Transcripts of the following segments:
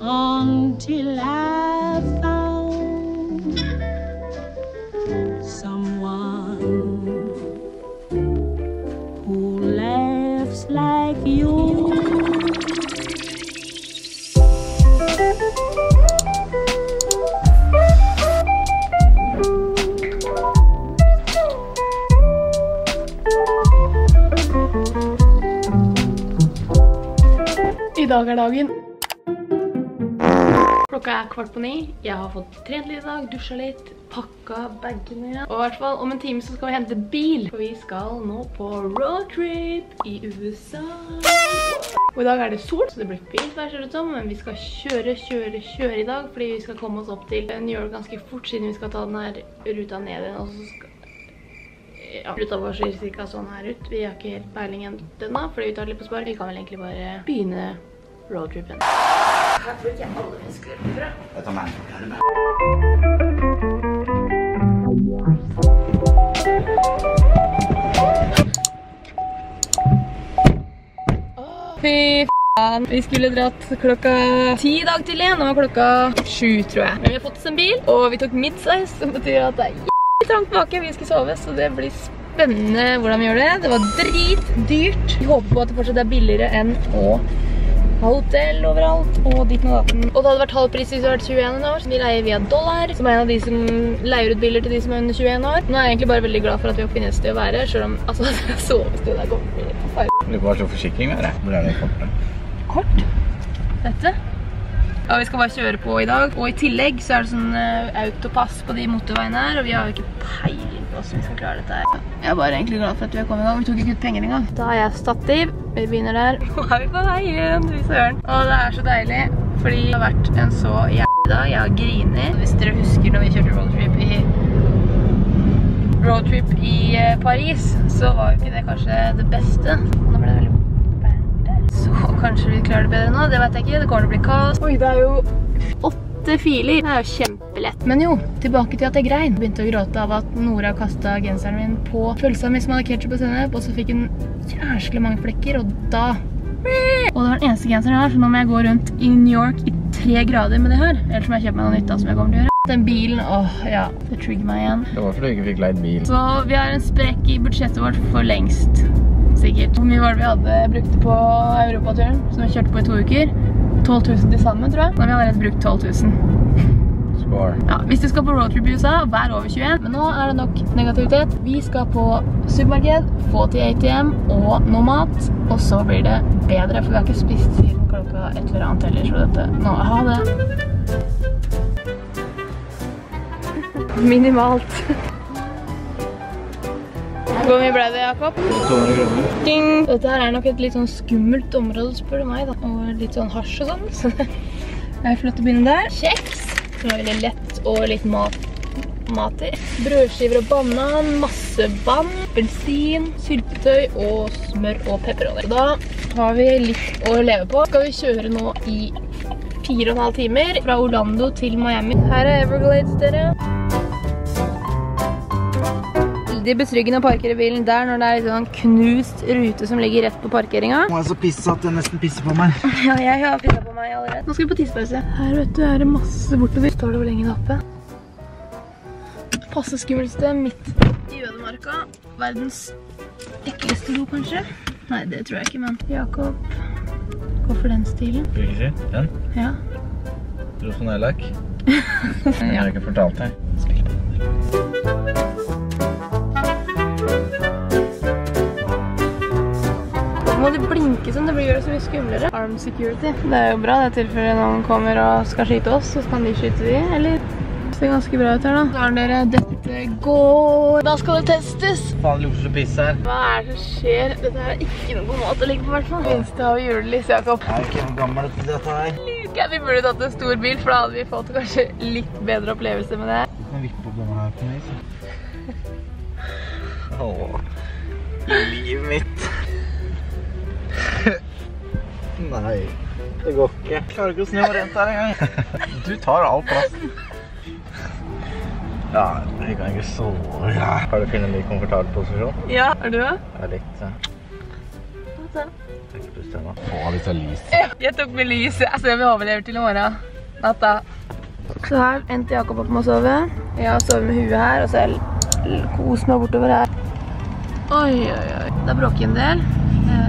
until I found someone who laughs like you. I dag er dagen. Klokka er 8:15. Jeg har fått trent litt i dag, dusjet litt, pakka bagene igjen. Og i hvert fall om en time så skal vi hente bil. For vi skal nå på roadtrip i USA. Og i dag er det sol, så det blir fint vær, ser det ut som. Men vi skal kjøre i dag. Fordi vi skal komme oss opp til New York ganske fort, siden vi skal ta den her ruta ned igjen. Og så skal... Ja, ruta vår ser cirka sånn her ut. Vi har ikke helt peiling igjen denne, fordi vi tar litt på spar. Vi kan vel egentlig bare begynne roadtrippen. Her tror ikke jeg alle mennesker fra. Jeg tar meg en forklare. Fy f***en. Vi skulle dratt klokka 10 i dag til igjen. Nå var klokka 7, tror jeg. Men vi har fått oss en bil, og vi tok midsize, som betyr at det er trangt bake. Vi skal sove, så det blir spennende hvordan vi gjør det. Det var dritdyrt. Vi håper på at det fortsatt er billigere enn å ha hotell overalt, og dit og daten. Og det hadde vært halvpris hvis det hadde vært 21 år. Vi leier via dollar, som er en av de som leier ut biler til de som er under 21 år. Nå er jeg egentlig bare veldig glad for at vi har funnet et sted å være, selv om, altså, sovestedet er godt. Du var så forsikring med det. Hvor er det kort da? Kort? Dette? Ja, vi skal bare kjøre på i dag, og i tillegg så er det sånn autopass på de motorveiene her, og vi har jo ikke peiling på hvordan vi skal klare dette her. Jeg er bare egentlig glad for at vi har kommet i gang, vi tok ikke ut penger engang. Da er jeg stativ, vi begynner der. Nå er vi på veien, vi søren. Og det er så deilig, fordi det har vært en så jævlig dag, jeg har griner. Hvis dere husker når vi kjørte roadtrip i Paris, så var jo ikke det kanskje det beste. Nå ble det veldig bra. Så kanskje vi klarer det bedre nå, det vet jeg ikke, det går til å bli kaos. Oi, det er jo 8 filer, det er jo kjempelett. Men jo, tilbake til at jeg grein. Begynte å gråte av at Nora kastet genseren min på pølsa mi som hadde ketchup og sennep, og så fikk hun jævlig mange flekker, og da... Og det var den eneste genseren jeg har, så nå må jeg gå rundt i New York i 3 grader med det her. Ellers må jeg kjøpe meg noe nytt da, som jeg kommer til å gjøre. Den bilen, åh ja, det trigger meg igjen. Det var fordi du ikke fikk leid bil. Så vi har en sprekk i budsjettet vårt for lengst. Sikkert. Hvor mye var det vi hadde brukt på Europaturen, som vi kjørte på i 2 uker? 12 000 til sammen, tror jeg. Da har vi allerede brukt 12 000. Spar. Ja, hvis du skal på roadtrip i USA, vær over 21. Men nå er det nok negativitet. Vi skal på supermarked, få til ATM og noe mat. Og så blir det bedre, for vi har ikke spist siden klokka et eller annet heller, så dette. Nå, ha det. Minimalt. Hvor mye ble det, Jakob? 200 kroner. Ding! Dette her er nok et litt sånn skummelt område, spør du meg da. Og litt sånn hasj og sånn, så det er flott å begynne der. Kjeks, som er veldig lett og litt mat i. Brødskiver og banan, masse vann, bensin, syltetøy og smør og pepperolje. Da har vi litt å leve på. Skal vi kjøre nå i 4,5 timer fra Orlando til Miami. Her er Everglades, dere. Det er betryggende å parkere bilen der når det er en knust rute som ligger rett på parkeringen. Nå er jeg så pisset at jeg nesten pisser på meg. Ja, jeg har pisset på meg allerede. Nå skal vi på tidspause. Her vet du, er det masse bortover. Står det hvor lenge det er oppe? Passe skummelste midt i Ødemarka. Verdens ekkeleste do, kanskje? Nei, det tror jeg ikke, men Jakob, gå for den stilen. Vil ikke si? Den? Ja. Rosen er lakk. Jeg har ikke fortalt deg. Spill på den der. Må det blinke sånn, det blir jo så mye skumlere. Armed security. Det er jo bra, det er tilfelle noen kommer og skal skyte oss, så kan de skyte de, eller? Det ser ganske bra ut her da. Da har dere, dette går. Da skal det testes. Faen, det lukter så piss her. Hva er det som skjer? Dette er ikke noe god mat å ligge på hvertfall. Minste av julelys, Jakob. Det er ikke noe gammelt dette her. Lykke, vi burde tatt en stor bil, for da hadde vi fått kanskje litt bedre opplevelse med det. Jeg kan vippe opp denne her på meg, så. Åh, livet mitt. Nei, det går ikke. Jeg klarer ikke å snu rent her en gang. Du tar all plassen. Ja, jeg kan ikke sove. Har du funnet en ny komfortabel posisjon? Ja, er du? Ja, litt. Alltså. Jag tänkte bestämma. Åh, det är lis. Jag tog med lis. Alltså vi överlever till imorgon. Natta. Så här endte Jakob upp med att sova. Jag sover med huvudet här och så är kosen bort över här. Oj, oj, oj. Det bråkar en del.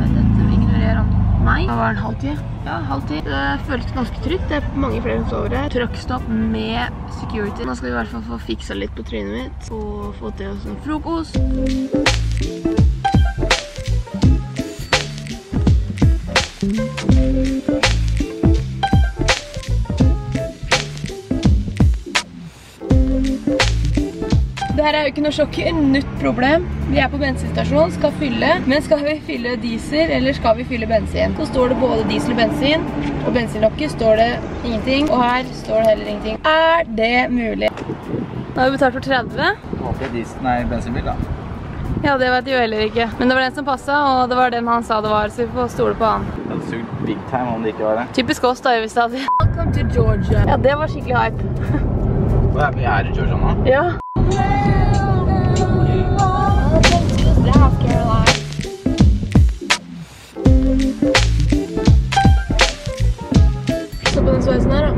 Detta ignorerar mig. Det var en halvtid. Ja, halvtid. Det føltes ganske trygt. Det er mange flere som sover her. Truckstopp med security. Nå skal vi i hvert fall få fiksa litt på trynet mitt. Og få til oss en frokost. Dette er jo ikke noe sjokkernytt problem. Vi er på bensinstasjonen, skal fylle. Men skal vi fylle diesel, eller skal vi fylle bensin? Så står det både diesel og bensin. Og bensinlokket står det ingenting. Og her står det heller ingenting. Er det mulig? Da har vi betalt for 30. Håper diesel, nei, bensinbil da. Ja, det vet jeg heller ikke. Men det var den som passet, og det var den han sa det var. Så vi får stole på han. Det hadde sugt big time om det ikke var det. Typisk oss da, hvis det hadde. Welcome to Georgia. Ja, det var skikkelig hype. Hva er vi her i Georgia nå? Ja. Så på den sveisen her da.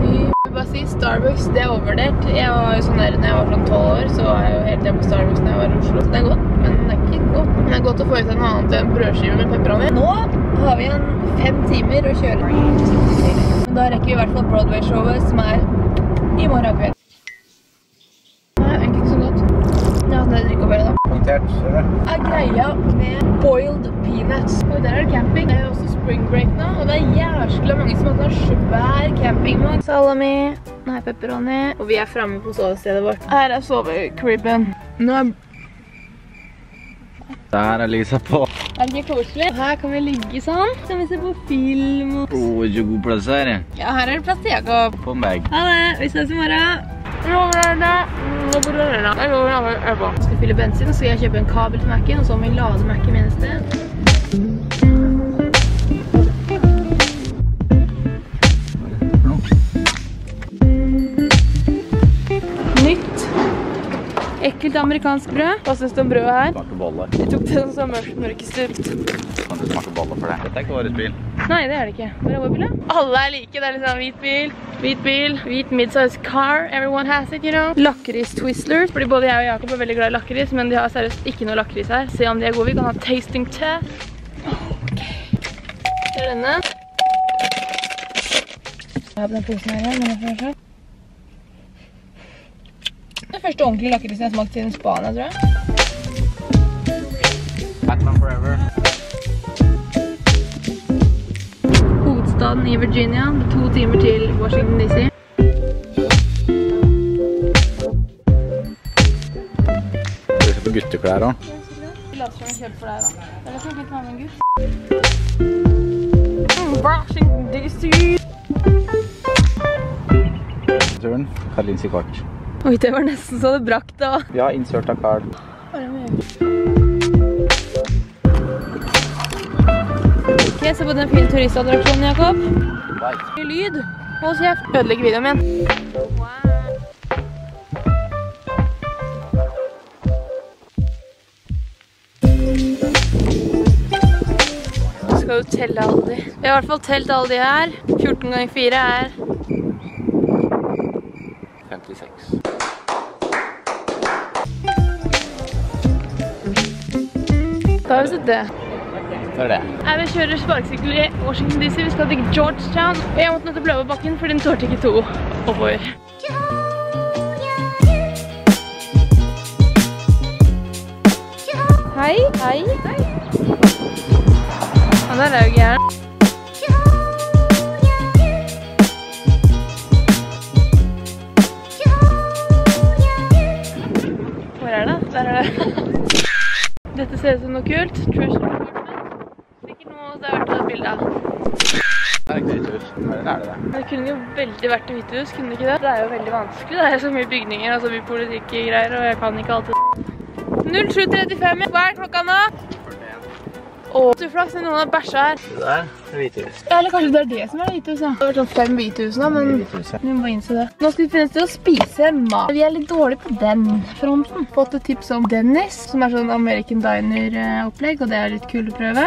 Vi bare sier Starbucks, det er overvurdert. Jeg var jo sånn der når jeg var fra 12 år, så var jeg jo helt hjemme på Starbucks når jeg var i Oslo. Så det er godt, men det er ikke godt. Men det er godt å få ut en annen til en brødskive med pepperoni. Nå har vi en 5 timer å kjøre. Men da rekker vi i hvert fall Broadway-showet som er i morgen kveld. Er greia med boiled peanuts. Og der er det camping. Det er også spring break nå, og det er jævlig mange som har svær campingvogn. Salami, nei pepperoni. Og vi er fremme på sovestedet vårt. Her er sovekribben. Der er Lisa på. Er det ikke koselig? Her kan vi ligge sånn. Kan vi se på film og... Åh, ikke god plass her, ja. Ja, her er det plass til Jakob. På en bag. Ha det, vi ses i morgen. Jeg skal fylle bensin, så skal jeg kjøpe en kabel til Mac'en, og så må jeg lade Mac'en min i sted. Nytt. Ekkelt amerikansk brød. Hva synes du om brødet her? Smaker boller. Jeg tok det som mørkestukt. Kan du smake boller for deg? Dette er ikke vårt bil. Nei, det er det ikke. Hvor er vår bil da? Alle er like, det er liksom hvit bil. Hvit bil, hvit midsize car, everyone has it, you know. Lakris Twizzlers, fordi både jeg og Jakob er veldig glad i lakris, men de har seriøst ikke noe lakris her. Se om de er gode, vi kan ha tasting test. Ok. Det er denne. Jeg har på den posen her, men jeg får se. Det er første ordentlige lakrisen jeg har smakt siden Spania, tror jeg. Batman Forever. I Virginia, 2 timer til Washington DC. Du ser på gutteklær også. Vi later som en kjøp for deg da. Det er litt litt med en gutt. Washington DC! Turen, Karlins i kort. Oi, det var nesten så det brakk da. Ja, insert av Karl. Ok, se på den fine turistattraksjonen, Jakob. Mye lyd. Hold kjeft. Ødelegger videoen min. Nå skal jo telle alle de. Vi har i hvert fall telt alle de her. 14 ganger 4 er... 56. Da har vi sett det. Vi kjører sparksykkel i Washington DC, vi skal til Georgetown. Og jeg måtte nødt til å bløve bakken, for den tålte ikke 2 oppover. Hei, hei. Og der er jo gæren. Hvor er det? Der er det. Dette ser ut som noe kult. Treasure. Det kunne jo veldig vært i Hvitehus, kunne det ikke det? Det er jo veldig vanskelig, det er så mye bygninger og så mye politikk-greier, og jeg kan ikke alltid. 07:35, hva er klokka nå? 41. Åh, du flaks, noen har bæsja her. Det der, det er Hvitehus. Ja, eller kanskje det er det som er Hvitehus da. Det har vært sånn 5 Hvitehus da, men vi må innse det. Nå skal vi finne til å spise mat. Vi er litt dårlige på den fronten. Fått et tips om Denny's, som er sånn American Diner-opplegg, og det er litt kul å prøve.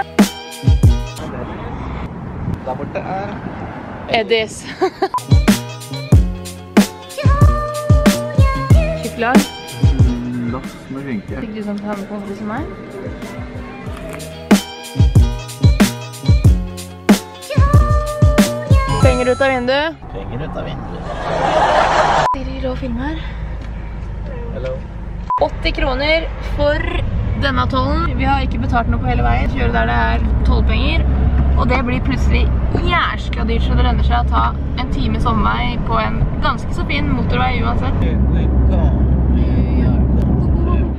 That and this. Klar? Laks med skinke. Fikk du sånn til å ha med kompis som meg? Penger ut av vinduet. Penger ut av vinduet. Siri rå film her. Hello. 80 kroner for denne tollen. Vi har ikke betalt noe på hele veien. Kjører der det er tollpenger. Og det blir plutselig jæskla dyrt, så det lønner seg å ta en time sommervei på en ganske så fin motorvei uansett.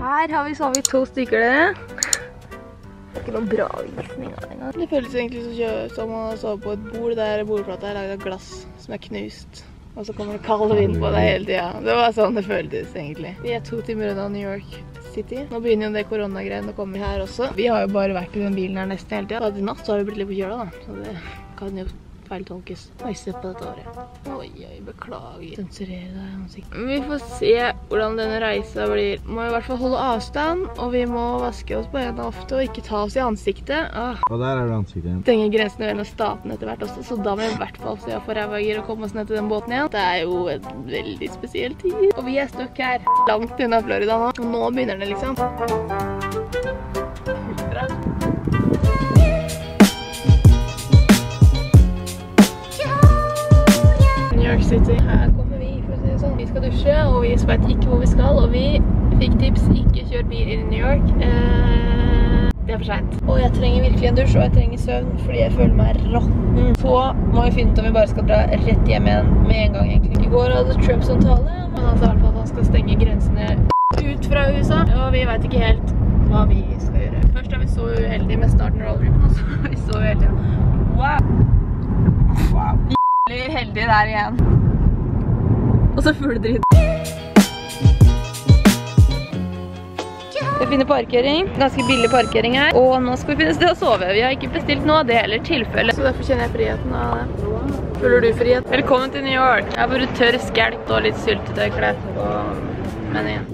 Her har vi sovet to stykker, det. Det er ikke noen bra visning av det engang. Det føles egentlig som å sove på et bord der bordplata er laget av glass som er knust. Og så kommer det kald vind på deg hele tiden. Det var sånn det føltes egentlig. Vi er 2 timer unna New York City. Nå begynner jo det koronagreiene å komme her også. Vi har jo bare vært i den bilen her nesten hele tiden. I natt så har vi blitt litt på kjøla da, så det kan jo feiltolkes. Oi, se på dette året. Oi, oi, beklager. Sensurere deg, ansikt. Vi får se hvordan denne reisen blir. Må i hvert fall holde avstand, og vi må vaske oss på hendene ofte, og ikke ta oss i ansiktet. Og der er det ansiktet igjen. Stenger grensene mellom statene etter hvert også, så da må vi i hvert fall se for rævager og komme oss ned til den båten igjen. Det er jo en veldig spesiell tid. Og vi er støkk her, langt unna Florida nå. Og nå begynner det liksom. City. Her kommer vi, for å si det sånn. Vi skal dusje, og vi vet ikke hvor vi skal, og vi fikk tips, ikke kjør bil i New York. Det er for sent. Og jeg trenger virkelig en dusj, og jeg trenger søvn, fordi jeg føler meg råtten. Så må vi finne ut om vi bare skal dra rett hjem igjen med en gang, egentlig. I går hadde Trump sånn tale, men han sa i hvert fall at han skal stenge grensene ut fra USA, og vi vet ikke helt hva vi skal gjøre. Først er vi så uheldige med starten av rolldriven, og så er vi så uheldige. Wow! Wow! Jævlig heldig der igjen. Og så full dritt. Vi finner parkering. Ganske billig parkering her. Og nå skal vi finne sted å sove. Vi har ikke bestilt noe av det heller tilfelle. Så derfor kjenner jeg friheten av det. Føler du frihet? Velkommen til New York. Jeg har bare tørr skelpt og litt syltetøy klær på menyen.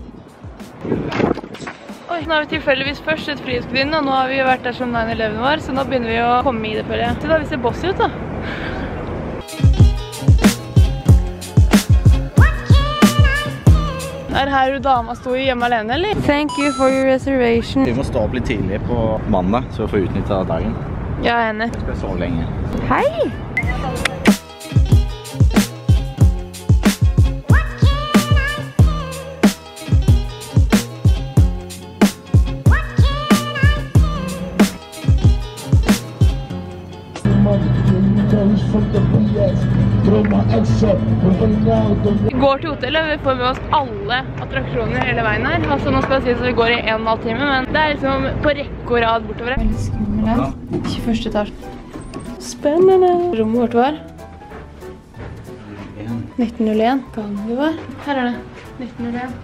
Oi, nå har vi tilfelligvis først et frihetsgudinne, og nå har vi vært der som 9-11 var, så nå begynner vi å komme i det følge. Så da vi ser bossy ut da. Er her du dama stod hjemme alene, eller? Thank you for your reservation. Vi må stå opp litt tidlig på mandag, så vi får utnytte dagen. Ja, henne. Jeg skal sove lenge. Hei! Vi går til hotellet, vi får med oss alle attraksjoner hele veien her. Altså nå skal jeg si at vi går i 1,5 time, men det er liksom på rekke og rad bortover. Veldig skummel her. 21. etasje. Spennende. Rommet vårt var 1901. Gangen vi var. Her er det. 1901.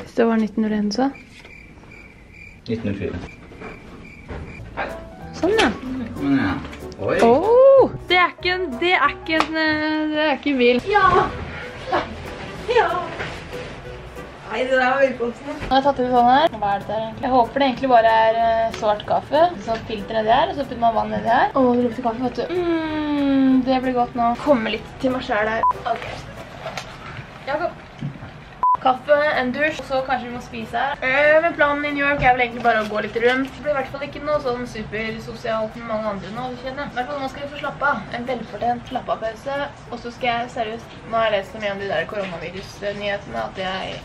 Hvis det var 1901 så. 1904. Sånn ja. Men ja. Oi! Åh! Det er ikke en bil. Ja! Ja! Nei, det der var velkomsten. Nå har jeg tatt ut sånn her. Hva er det der egentlig? Jeg håper det egentlig bare er svart kaffe. Sånn filter nedi her, og så putter man vann nedi her. Åh, det lukter kaffe, vet du. Det blir godt nå. Kommer litt til meg selv her. Ok. Jakob. Kaffe, en dusj, og så kanskje vi må spise her. Men planen i New York er vel egentlig bare å gå litt rundt. Det blir i hvert fall ikke noe sånn supersosialt med mange andre nå, kjenner jeg. I hvert fall nå skal vi få slappe av. En velfortjent slappapause. Og så skal jeg seriøst, nå har jeg lest så mye om de der koronavirus-nyhetene, at jeg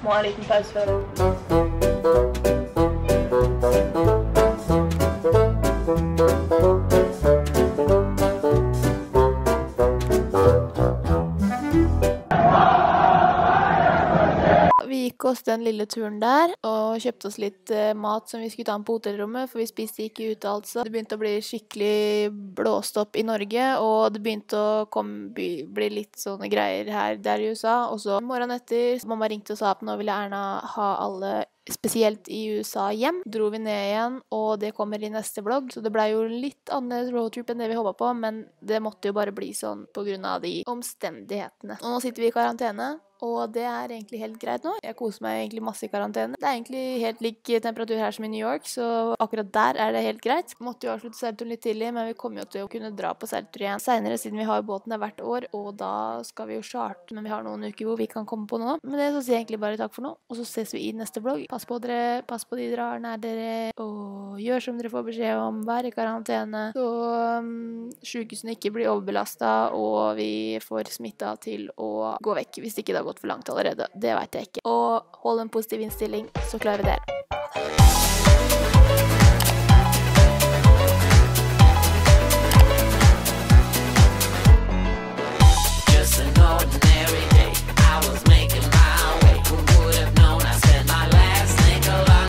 må ha en liten pause fra det. Vi gikk oss den lille turen der, og kjøpte oss litt mat som vi skulle ta med på hotellrommet, for vi spiste ikke ute altså. Det begynte å bli skikkelig blåst opp i Norge, og det begynte å bli litt sånne greier her der i USA. Og så morgenen etter, mamma ringte og sa at nå ville Erna ha alle, spesielt i USA, hjem. Dro vi ned igjen, og det kommer i neste vlogg. Så det ble jo litt annerledes roadtrip enn det vi håpet på, men det måtte jo bare bli sånn på grunn av de omstendighetene. Og nå sitter vi i karantene. Og det er egentlig helt greit nå. Jeg koser meg egentlig masse i karantene. Det er egentlig helt lik temperatur her som i New York, så akkurat der er det helt greit. Vi måtte jo avslutte seilturen litt tidlig, men vi kommer jo til å kunne dra på seiltur igjen senere, siden vi har båten der hvert år, og da skal vi jo charte, men vi har noen uker hvor vi kan komme på nå. Med det så sier jeg egentlig bare takk for nå, og så ses vi i neste vlogg. Pass på dere, pass på de drar nær dere, og gjør som dere får beskjed om, vær i karantene, så sykehusene ikke blir overbelastet, og vi får smitta til å gå vekk hvis ikke det har gått for langt allerede. Det vet jeg ikke. Og hold en positiv innstilling, så klarer vi det.